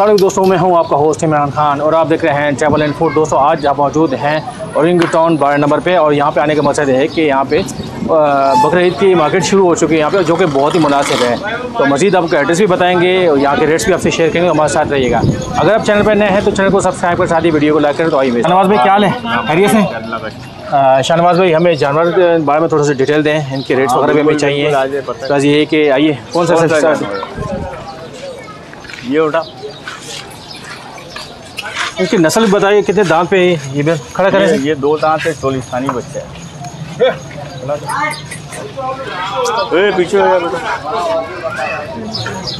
अस्सलाम वालेकुम दोस्तों, मैं हूं आपका होस्ट इमरान खान और आप देख रहे हैं ट्रैवल एंड फूड। दोस्तों आज हम मौजूद हैं औरंगी टाउन 12 नंबर पे और यहां पे आने का मकसद है कि यहां पे बकरे ईद की मार्केट शुरू हो चुकी है यहाँ पे जो कि बहुत ही मुनासिब है। तो मज़ीद आपको एड्रेस भी बताएंगे और यहाँ के रेट्स भी आपसे शेयर करेंगे, हमारे साथ रहिएगा। अगर आप चैनल पर नए हैं तो चैनल को सब्सक्राइब कर, साथ ही वीडियो को लाइक करें। तो आइए भाई, शाहनवाज भाई क्या हाल है, खैरियत से? शाहनवाज भाई हमें जानवर के बारे में थोड़ा सा डिटेल दें, इनके रेट्स वगैरह भी हमें चाहिए। बस ये है कि आइए, कौन सा ये उठा, इनकी नस्ल बताइए, कितने दांत पे है ये? खड़ा करें, ये दो दांत है, चोलिस्तानी बच्चा है। ए पीछे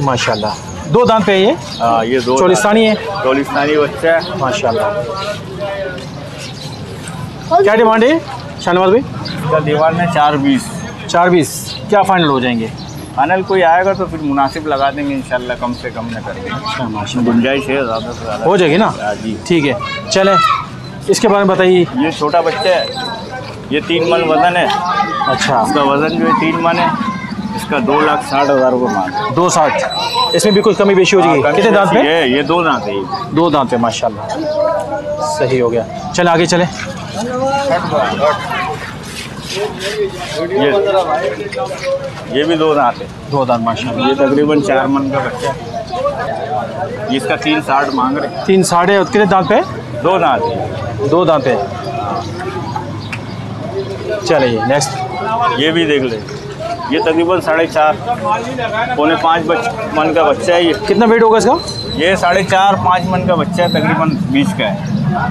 माशाल्लाह, दो दांत पे है ये। हाँ ये दो चोलिस्तानी है, चोलिस्तानी बच्चा है माशाल्लाह। क्या डिमांड है शाहनवाज भाई? दीवार में 420। क्या फाइनल हो जाएंगे? फाइनल कोई आएगा तो फिर मुनासिब लगा देंगे इंशाल्लाह, कम से कम न करेंगे, गुंजाइश है, ज़्यादा से ज़्यादा हो जाएगी ना जी। ठीक है चले, इसके बारे में बताइए। ये छोटा बच्चा है, ये 3 मन वज़न है। अच्छा, इसका वज़न जो है 3 मन है, इसका 2,60,000 रुपये मान, 2,60,000। इसमें भी कुछ कमी बेशी हो जाएगी। कितने दांत है ये? 2 दांत है, दो दांत है माशाल्लाह। सही हो गया, चले आगे चले। ये भी 2 दांत है, 2 दांत माशाल्लाह। ये तकरीबन 4 मन का बच्चा है, इसका 3,60,000 मांग रहे हैं। 3,60,000 है, कितने दांत पे? 2 दांत है, 2 दांत है। चलिए नेक्स्ट, ये भी देख ले, ये तकरीबन 4.5 पौने 5 मन का बच्चा है। ये कितना वेट होगा इसका? ये 4.5 5 मन का बच्चा है, तकरीबन 20 का है,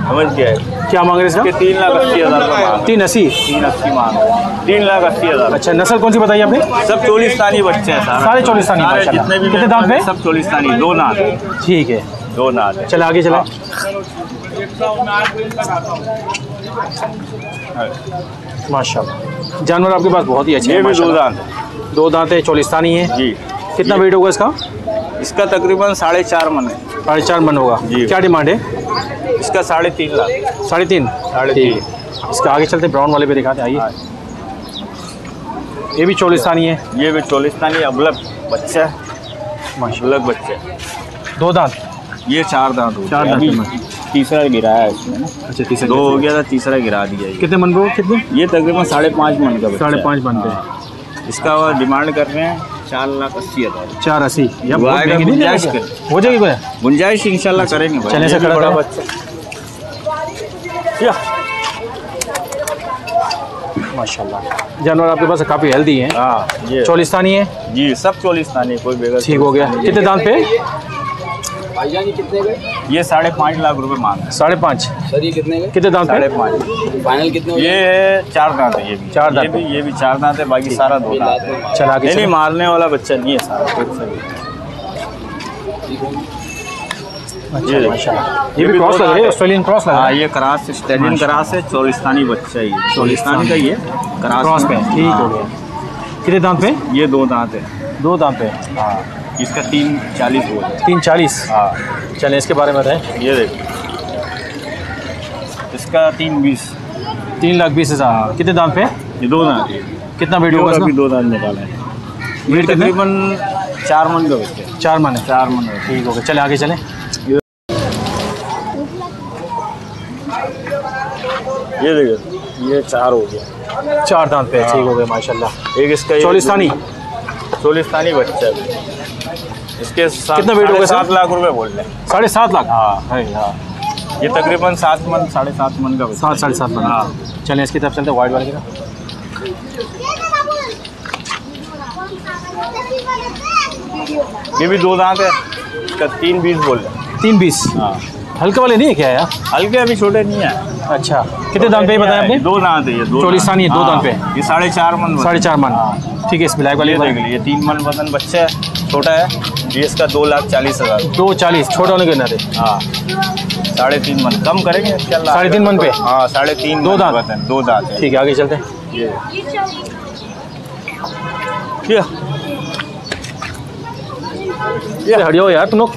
समझ गया। क्या मांग रहे हैं इसका? 3,80,000। 3,80,000 मांग, 3,80,000। अच्छा, नस्ल कौन सी बताई आपने? सब चोलिस्तानी बच्चे हैं, सारे चोलिस्तानी। जितने भी कितने दांत में? सब चोलिस्तानी, 2 नाद। ठीक है 2 नाद। चला आगे चला, माशाल्लाह जानवर आपके पास बहुत ही अच्छे हैं। 2 दांत है, चोलिस्तानी है जी। कितना वेट होगा इसका? इसका तकरीबन 4.5 मन है, 4.5 मन होगा जी। क्या डिमांड है इसका? 3,50,000। 3,50,000। इसका आगे चलते ब्राउन वाले पे दिखाते आइए। ये भी चोलिस्तानी है, ये भी चोलिस्तानी, अबलग बच्चा माशाल्लाह, बच्चा 2 दांत। ये 4 दांत हो, 4 दांत, 3रा गिराया इसमें ना। अच्छा, 3रा हो गया था, 3रा गिरा दिया। कितने मन को? कितने? ये तकरीबन 5.5 मन का, 5.5 मन का। इसका डिमांड कर रहे हैं 4,80,000। 4,80,000 हो जाएगी, गुंजाइश इंशाल्लाह करेंगे। चले से बड़ा बच्चा माशाल्लाह, जानवर आपके पास काफ़ी हेल्दी है। हाँ चोलिस्तानी है जी, सब चोलिस्तानी, कोई बेगर। ठीक हो गया, कितने दांत पे? ये 5.5 लाख रुपए मांग, 5.5। कितने दांत? 5.5। फाइनल कितने? ये 4 दांत है, ये भी 4 दांत, ये भी 4 दांत है, बाकी सारा 2 दांत है। चला के नहीं, मारने वाला बच्चा नहीं है सारा। ये भी क्रॉस लग रही है, ऑस्ट्रेलियन क्रॉस लग रहा है। ये क्रॉस स्टैंडिंग क्रॉस है, चोलिस्तानी बच्चा है, चोलिस्तानी का ये क्रॉस पे। ठीक हो गया, कितने दांत पे? ये 2 दांत है, 2 दांत पे। हाँ इसका 3,40,000 हुआ, 3,40,000। हाँ चलें, इसके बारे में बताएं। ये देखो, इसका 3,20,000, 3,20,000। कितने दांत पे? ये 2 दांत। कितना वेट होगा इसका? 2 दांत निकाला है, वेट तकरीबन 4 मन का बच्चा है, 4 मन है, 4 मन है। ठीक हो गया, चले आगे चलें। ये देखो, ये 4 हो गया, 4 दांत पे। ठीक हो गया माशाल्लाह। एक इसका चोलिस्तानी बच्चा है, इसके कितना वेट होगा? 7 लाख रुपए बोल रहे हैं, 7.5 लाख। हाँ ये तकरीबन 7 मन, 7.5 मन का, 7.5 मन। हाँ चलें, इसकी तरफ चलते वाइट वाले की तरफ। ये भी 2 दांत है, इसका 3,20,000 बोल रहे हैं, 3,20,000। हाँ हल्के वाले नहीं है क्या यार? हल्के अभी छोटे नहीं है। अच्छा, कितने दांत पे बताया आपने? 2 दांत है, 2 चोलिस्तानी है, 2 दांत पे। ये 4.5 मन, 4.5 मन। ठीक है, इस ब्लैक वाले देख लीजिए, 3 मन वजन बच्चा है, छोटा है जी। इसका 2,40,000। 2,40,000, छोटा होने के नाते। हाँ 3.5 मन कम करेंगे, 3.5 मन पे। हाँ 3.5, 2 दांत, 2 दांत। ठीक है आगे चलते हैं। ये हड़ियो यार तुम लोग,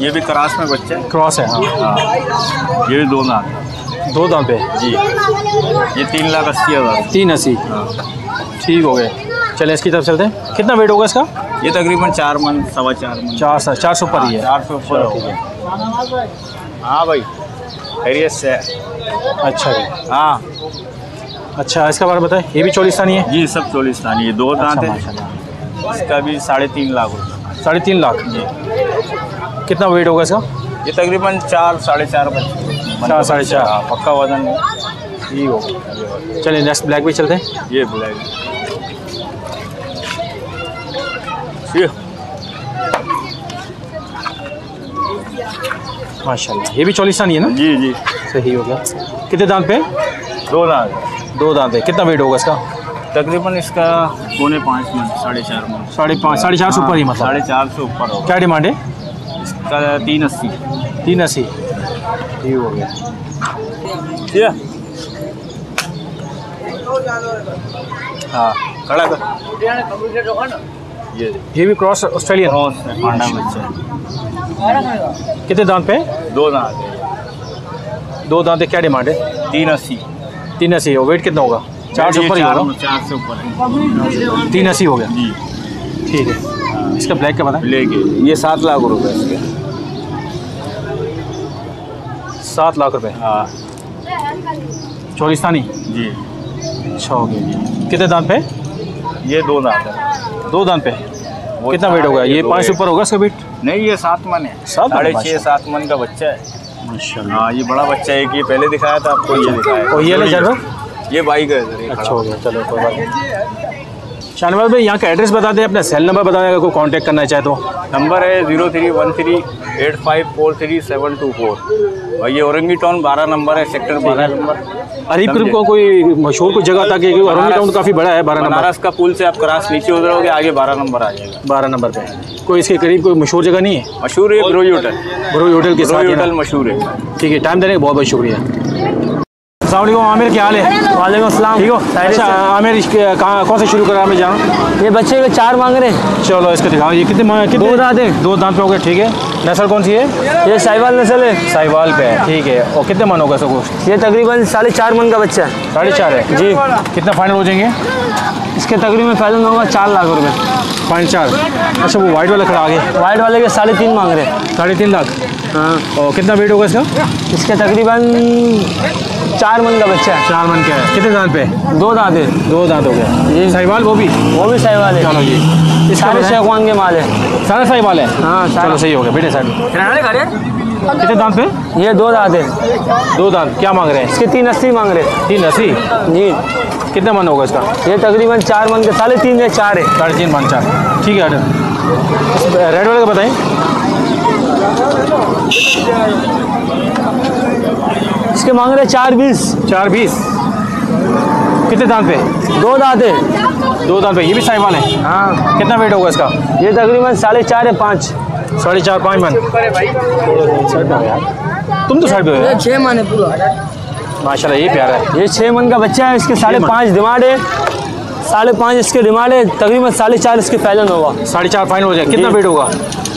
ये भी क्रॉस में बच्चे, क्रॉस है। हाँ ये भी 2 दांत है, दो दांत है जी। ये 3,80,000। 3,80,000, ठीक हो गए। चले इसकी तरफ चलते हैं। कितना वेट होगा इसका? ये तकरीबन 4 मन, सवा 4 मन, 400 पर ही है। 400 पर है। हाँ भाई, खैरियत से? अच्छा जी, हाँ अच्छा। इसका बारे में बताएं। ये भी चोलिस्तानी है जी? सब चोलिस्तानी है। दो दांत है। इसका भी 3.5 लाख होगा। 3.5 लाख जी। कितना वेट होगा इसका? ये तकरीबन 4, साढ़े 4 पक्का वजन है। ठीक होगा। चलिए नेक्स्ट ब्लैक भी चलते हैं। ये ब्लैक माशाल्लाह। ये भी चोलिस्तानी है ना? जी जी, सही हो गया। कितने दांत पे? 2 दांत। 2 दांत है। कितना वेट होगा इसका? तकरीबन इसका 4.5 मन, साढ़े 4 मन। 4.5, 450 ऊपर ही मतलब। 450 ऊपर होगा। क्या डिमांड है इसका? 380। 380, ठीक हो गया। हाँ खड़ा कर। ये भी क्रॉस ऑस्ट्रेलियन है। कितने दांत पे? 2 दांत। 2 दांत। क्या डिमांड है? 380। 380 हो। वेट कितना होगा? 400 ऊपर ही होगा। 400 ऊपर। 380 हो गया जी, ठीक है। इसका ब्लैक का बताएं। ब्लैक ये 7 लाख रुपए। इसके 7 लाख रुपए। हाँ चोलिस्तानी जी। अच्छा हो गया। कितने दांत पे? ये 2 दांत है। 2 दांत पे। कितना वेट होगा? ये 500 ऊपर होगा इसका वेट? नहीं, ये 7 मन है। 6.5, 7 मन का बच्चा है माशाल्लाह। हाँ ये बड़ा बच्चा है। कि पहले दिखाया था आपको, ये दिखाया। और ये ले चलो, ये बाइक है। अच्छा हो गया, चलो कोई बात नहीं। शाहनवाज भाई, यहाँ का एड्रेस बता दें, अपना सेल नंबर बता दें, अगर कोई कॉन्टैक्ट करना चाहे तो। नंबर है 0313854372 4। और ये औरंगी टाउन 12 नंबर है, सेक्टर 12 नंबर। अरीब करीब को कोई मशहूर कोई जगह था कि औरंगी टाउन काफ़ी बड़ा है। 12 नंबर बनारस का पुल से आप क्रॉस नीचे उतरोगे, आगे 12 नंबर आ जाएगा। 12 नंबर पे कोई इसके करीब कोई मशहूर जगह नहीं है? मशहूर है ब्रोजी होटल। ब्रोजी होटल के साथ होटल मशहूर है। ठीक है, टाइम देने का बहुत बहुत शुक्रिया। अस्सलामुअलैकुम आमिर, क्या हाल है? वालेकुम अस्सलाम, ठीक हो? अच्छा आमिर, कहाँ कौन से शुरू करा हमें जहाँ? ये बच्चे के 4 मांग रहे हैं। चलो इसको दिखाओ। ये कितने? 2 दांत है। 2 दांत पे हो गए, ठीक है। नस्ल कौन सी है? ये साहिवाल नस्ल है। साहिवाल पे है, ठीक है। और कितने मन होगा इसका गोश्त? ये तकरीबन 4.5 मन का बच्चा है। 4.5 है जी। कितना फाइनल हो जाएंगे इसके? तकरीबन फाइनल होगा 4 लाख रुपए। फाइनल 4। अच्छा वो वाइट वाला खड़ा आगे। वाइट वाले के 3.5 मांग रहे हैं। 3.5 लाख। हाँ। और कितना वेट होगा इसका? इसके तकरीबन 4 मन का बच्चा है। 4 मन का है। कितने दांत पे? 2 दांत है। 2 दांत हो गया जी। साहिवाल वो भी साहिवाल है। चलो जी, सारे शेखवान के माल है। सारे सही वाले हैं। हाँ चलो सही हो गया। बेटे साइड में। कितने दांत पे? ये 2 दांत है। 2 दांत। क्या मांग रहे हैं इसके? 380 मांग रहे हैं। 380 जी। कितना मन होगा इसका? ये तकरीबन 4 मन के 3.5 या 4 है। 4.5 मन 4, ठीक है। रेड वाले का बताएं। इसके मांग रहे 4.20। 4.20। कितने दांत पे? 2 दांत है। 2 दांत पे। ये भी साहिवाल है। हाँ। कितना वेट होगा इसका? ये तकरीबन 4.5 या 5। 4.5, 5 मन। तुम तो साइड पे हो। 6 मन है पूरा माशाल्लाह। ये प्यारा है। ये 6 मन का बच्चा है। इसके 5.5 डिमांड है। 5.5 इसके डिमांड है। तकरीबन 4.5 इसके फाइनल होगा। 4.5 फाइनल हो जाएगा। कितना वेट होगा?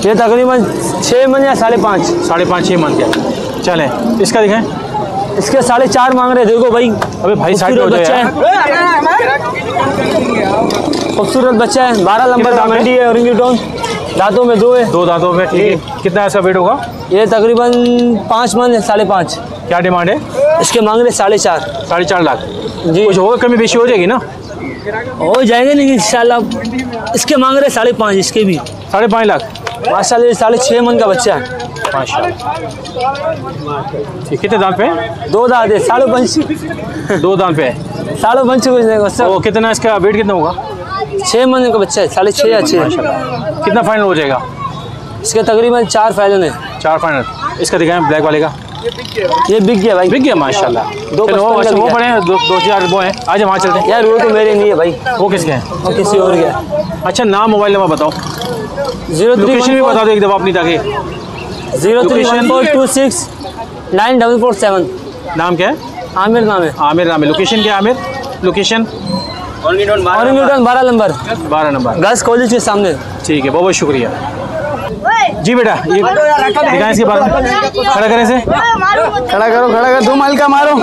ये तकरीबन 6 मन या 5.5। 5.5, 6 मन के। चले इसका दिखाएँ। इसके 4.5 मांग रहे। देखो भाई, अबे भाई साइड पे बच्चा है। खूबसूरत बच्चा है। 12 नंबर दामंडी है। औरंगी टाउन दांतों में 2 है। 2 दांतों में, ठीक है। कितना इसका वेट होगा? ये तकरीबन 5 मन है। 5.5। क्या डिमांड है इसके? मांग रहे 4.5। 4.5 लाख जी। कुछ और कमी बेशी हो जाएगी ना? हो जाएंगे लेकिन इंशाल्लाह। इसके मांग रहे 5.5। इसके भी 5.5 लाख माशाल्लाह। 6.5 मन का बच्चा है माशाल्लाह। कितने दांत पे? 2 दांत है। 5.5। 2 दांत पे है। 5.5 कुछ नहीं बस। वो कितना इसका वेट कितना होगा? 6 मन का बच्चा है। 6.5 या 6। कितना फाइनल हो जाएगा इसका? तकरीबन 4 फाइनल है। 4 फाइनल। इसका दिखाएं ब्लैक वाले का। ये बिक गया भाई। बिक गया माशाल्लाह। वो पड़े हैं 2,000 वो हैं। आज हम वहाँ चलते हैं यार। वो तो मेरे नहीं है भाई। वो किसके हैं? वो किसी और के। अच्छा नाम मोबाइल नंबर बताओ। 0 भी बता दो एक दफ़ा अपनी ताकि। 0 3 1 4 2 6 9 4 4 7। नाम क्या है? आमिर नाम है। आमिर नाम है। लोकेशन क्या है Aamir? Location Orangi town 12 number. 12 number girls college के सामने, ठीक है। बहुत बहुत शुक्रिया। जी बेटा ये दिखाएं इसके बारे में, खड़ा करें से, खड़ा करो, खड़ा करो, दो माल का मारो।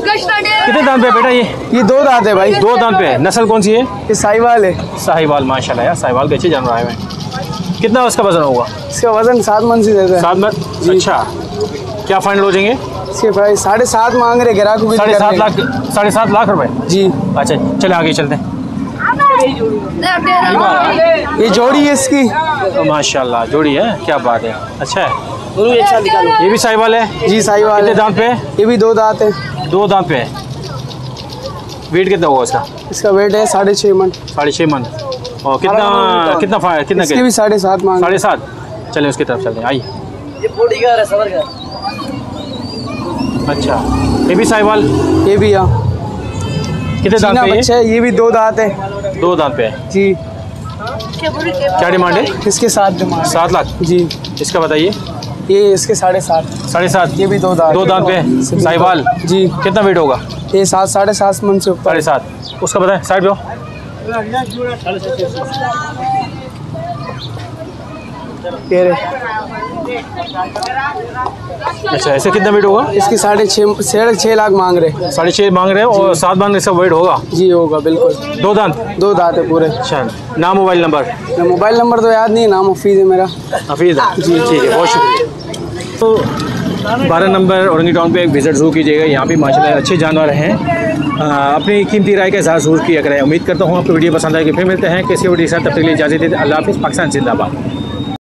कितने दांत पे बेटा? ये दो दांत है भाई, दो दांत पे है। नस्ल कौन सी है? ये साहिवाल है। साहिवाल, माशाल्लाह यार, साहिवाल के अच्छे जानवर आए हैं। कितना उसका वजन होगा? इसका वजन 7 मन से ज़्यादा है। 7 मन? अच्छा, क्या फाइनल हो जाएंगे इसके प्राइस? 7.5 मांग रहे ग्राहक। 7.5 लाख? 7.5 लाख रुपए? जी। अच्छा चले आगे चलते हैं। ये जोड़ी है इसकी, तो माशाल्लाह जोड़ी है, क्या बात है, अच्छा है। ये भी साहिवाल है? जी साहिवाल है। दांत पे? ये भी 2 दांत है। 2 दांत पे है। वेट कितना होगा इसका? इसका वेट है 6.5 मन। 6.5 मन। और कितना इसकी भी 7.5 मांग। 7.5? चले उसकी तरफ चलते हैं, आइए। अच्छा ये भी साहिवाल? ये भी। हाँ कितने दांत पे है? ये भी 2 दांत है। 2 दांत पे है जी। क्या डिमांड है इसके? 7 लाख। जी। इसका बताइए। ये इसके 7.5। 7.5? ये भी 2 दांत। 2 दांत पे है साहिवाल जी। कितना वेट होगा? ये 7.5 मन से ऊपर। 7.5। उसका बताएं, साइड पे हो। अच्छा ऐसे कितना वेट होगा? इसकी 6.5 लाख मांग रहे। 6.5 मांग रहे और 7 दांत इसका वेट होगा? जी होगा बिल्कुल। 2 दांत? 2 दांत है पूरे। अच्छा नाम मोबाइल नंबर? मोबाइल नंबर तो याद नहीं है, नाम हफीज़ है मेरा। हफीज़ है जी, ठीक है, बहुत शुक्रिया। तो 12 नंबर औरंगी टाउन पे एक विजिट जरूर कीजिएगा, यहाँ पे माशाल्लाह अच्छे जानवर हैं। अपनी कीमती राय का इजहार जरूर किया करें। उम्मीद करता हूँ आपको वीडियो पसंद आएगी। फिर मिलते हैं किसी वीडियो के साथ, तब तक के लिए इजाज़त दीजिए। अल्लाह हाफिज़। पाकिस्तान जिंदाबाद।